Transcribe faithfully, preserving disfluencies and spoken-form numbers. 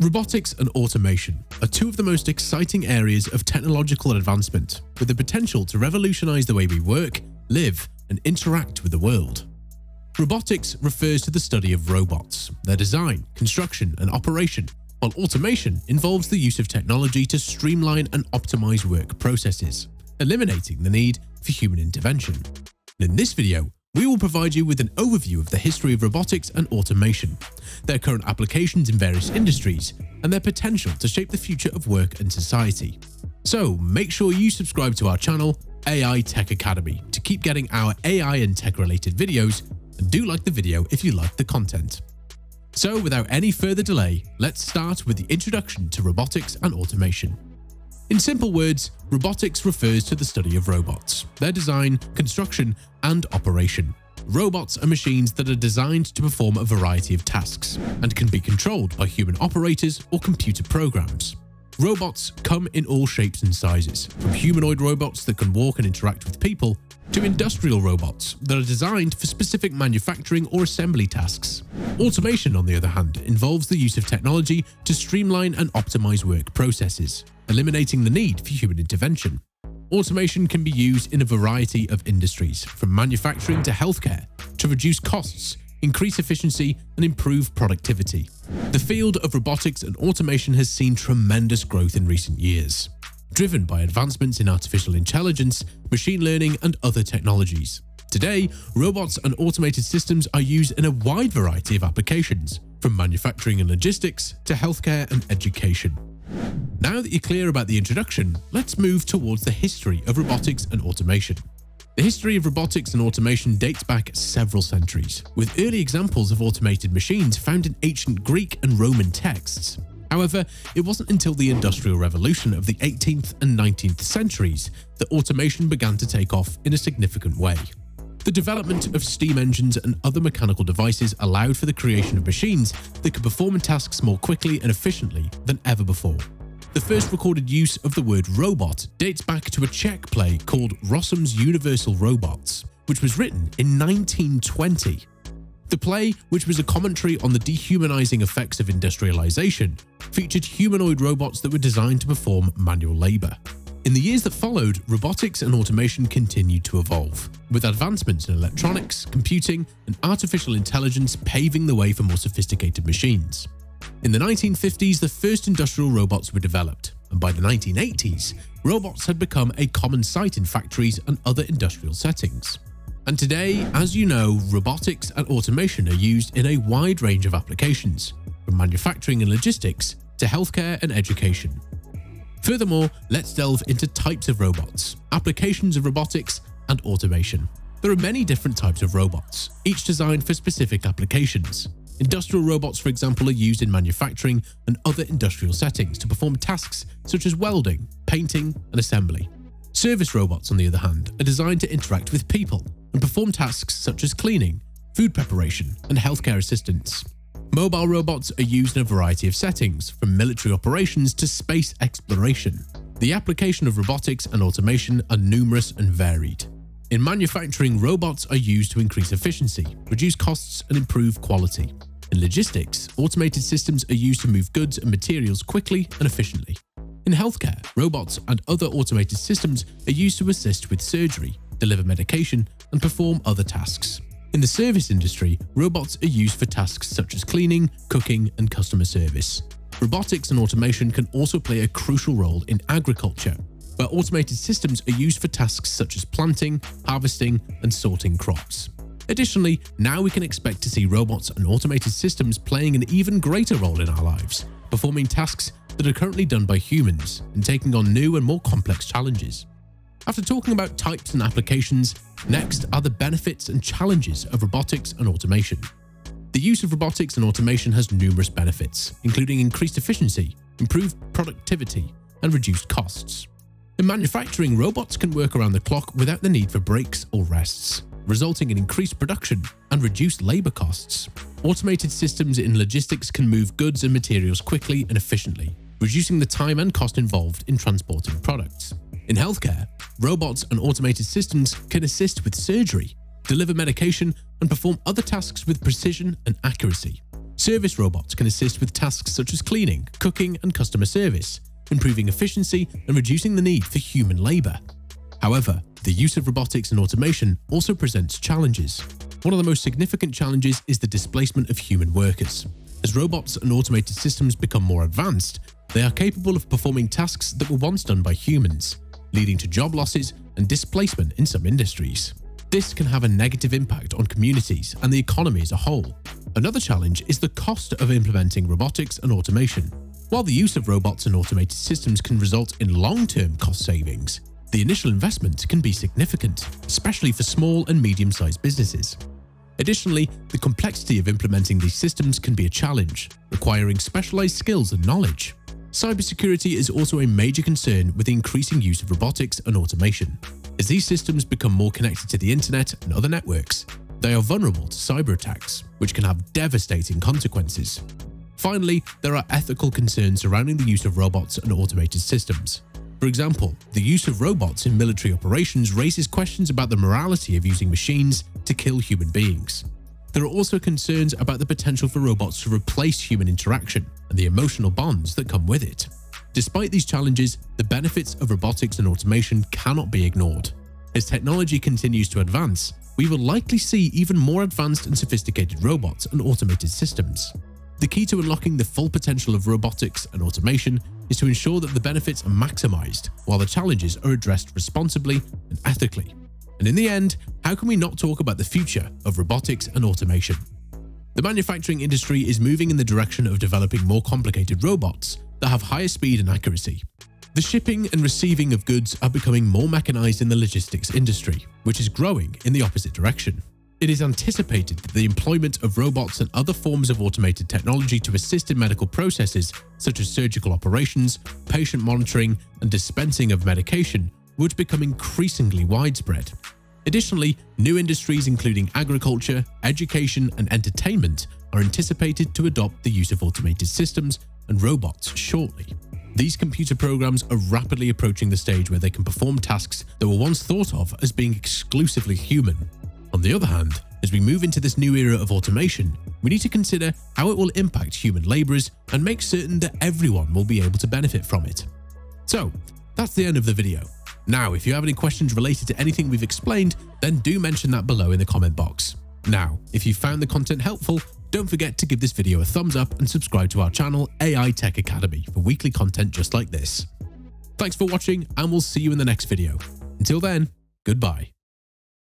Robotics and automation are two of the most exciting areas of technological advancement, with the potential to revolutionize the way we work, live, and interact with the world. Robotics refers to the study of robots, their design, construction, and operation, while automation involves the use of technology to streamline and optimize work processes, eliminating the need for human intervention. In this video, we will provide you with an overview of the history of robotics and automation, their current applications in various industries, and their potential to shape the future of work and society. So make sure you subscribe to our channel, A I Tech Academy, to keep getting our A I and tech-related videos, and do like the video if you like the content. So without any further delay, let's start with the introduction to robotics and automation. In simple words, robotics refers to the study of robots, their design, construction, and operation. Robots are machines that are designed to perform a variety of tasks and can be controlled by human operators or computer programs. Robots come in all shapes and sizes, from humanoid robots that can walk and interact with people, to industrial robots that are designed for specific manufacturing or assembly tasks. Automation, on the other hand, involves the use of technology to streamline and optimize work processes, eliminating the need for human intervention. Automation can be used in a variety of industries, from manufacturing to healthcare, to reduce costs, increase efficiency, and improve productivity. The field of robotics and automation has seen tremendous growth in recent years, driven by advancements in artificial intelligence, machine learning, and other technologies. Today, robots and automated systems are used in a wide variety of applications, from manufacturing and logistics to healthcare and education. Now that you're clear about the introduction, let's move towards the history of robotics and automation. The history of robotics and automation dates back several centuries, with early examples of automated machines found in ancient Greek and Roman texts. However, it wasn't until the Industrial Revolution of the eighteenth and nineteenth centuries that automation began to take off in a significant way. The development of steam engines and other mechanical devices allowed for the creation of machines that could perform tasks more quickly and efficiently than ever before. The first recorded use of the word robot dates back to a Czech play called Rossum's Universal Robots, which was written in nineteen twenty. The play, which was a commentary on the dehumanizing effects of industrialization, featured humanoid robots that were designed to perform manual labor. In the years that followed, robotics and automation continued to evolve, with advancements in electronics, computing, and artificial intelligence paving the way for more sophisticated machines. In the nineteen fifties, the first industrial robots were developed, and by the nineteen eighties, robots had become a common sight in factories and other industrial settings. And today, as you know, robotics and automation are used in a wide range of applications, from manufacturing and logistics to healthcare and education. Furthermore, let's delve into types of robots, applications of robotics, and automation. There are many different types of robots, each designed for specific applications. Industrial robots, for example, are used in manufacturing and other industrial settings to perform tasks such as welding, painting, and assembly. Service robots, on the other hand, are designed to interact with people and perform tasks such as cleaning, food preparation, and healthcare assistance. Mobile robots are used in a variety of settings, from military operations to space exploration. The application of robotics and automation are numerous and varied. In manufacturing, robots are used to increase efficiency, reduce costs, and improve quality. In logistics, automated systems are used to move goods and materials quickly and efficiently. In healthcare, robots and other automated systems are used to assist with surgery, deliver medication, and perform other tasks. In the service industry, robots are used for tasks such as cleaning, cooking, and customer service. Robotics and automation can also play a crucial role in agriculture, where automated systems are used for tasks such as planting, harvesting, and sorting crops. Additionally, now we can expect to see robots and automated systems playing an even greater role in our lives, performing tasks that are currently done by humans and taking on new and more complex challenges. After talking about types and applications, next are the benefits and challenges of robotics and automation. The use of robotics and automation has numerous benefits, including increased efficiency, improved productivity, and reduced costs. In manufacturing, robots can work around the clock without the need for breaks or rests, resulting in increased production and reduced labor costs. Automated systems in logistics can move goods and materials quickly and efficiently, reducing the time and cost involved in transporting products. In healthcare, robots and automated systems can assist with surgery, deliver medication, and perform other tasks with precision and accuracy. service robots can assist with tasks such as cleaning, cooking, and customer service, improving efficiency and reducing the need for human labor. However, the use of robotics and automation also presents challenges. One of the most significant challenges is the displacement of human workers. As robots and automated systems become more advanced, they are capable of performing tasks that were once done by humans, leading to job losses and displacement in some industries. This can have a negative impact on communities and the economy as a whole. Another challenge is the cost of implementing robotics and automation. While the use of robots and automated systems can result in long-term cost savings, the initial investment can be significant, especially for small and medium-sized businesses. Additionally, the complexity of implementing these systems can be a challenge, requiring specialized skills and knowledge. Cybersecurity is also a major concern with the increasing use of robotics and automation. As these systems become more connected to the internet and other networks, they are vulnerable to cyber attacks, which can have devastating consequences. Finally, there are ethical concerns surrounding the use of robots and automated systems. For example, the use of robots in military operations raises questions about the morality of using machines to kill human beings. There are also concerns about the potential for robots to replace human interaction and the emotional bonds that come with it. Despite these challenges, the benefits of robotics and automation cannot be ignored. As technology continues to advance, we will likely see even more advanced and sophisticated robots and automated systems. The key to unlocking the full potential of robotics and automation is to ensure that the benefits are maximized while the challenges are addressed responsibly and ethically. And in the end, how can we not talk about the future of robotics and automation? The manufacturing industry is moving in the direction of developing more complicated robots that have higher speed and accuracy. The shipping and receiving of goods are becoming more mechanized in the logistics industry, which is growing in the opposite direction. It is anticipated that the employment of robots and other forms of automated technology to assist in medical processes such as surgical operations, patient monitoring, and dispensing of medication would become increasingly widespread. Additionally, new industries including agriculture, education, and entertainment are anticipated to adopt the use of automated systems and robots shortly. These computer programs are rapidly approaching the stage where they can perform tasks that were once thought of as being exclusively human. On the other hand, as we move into this new era of automation, we need to consider how it will impact human laborers and make certain that everyone will be able to benefit from it. So, that's the end of the video. Now, if you have any questions related to anything we've explained, then do mention that below in the comment box. Now, if you found the content helpful, don't forget to give this video a thumbs up and subscribe to our channel, A I Tech Academy, for weekly content just like this. Thanks for watching, and we'll see you in the next video. Until then, goodbye.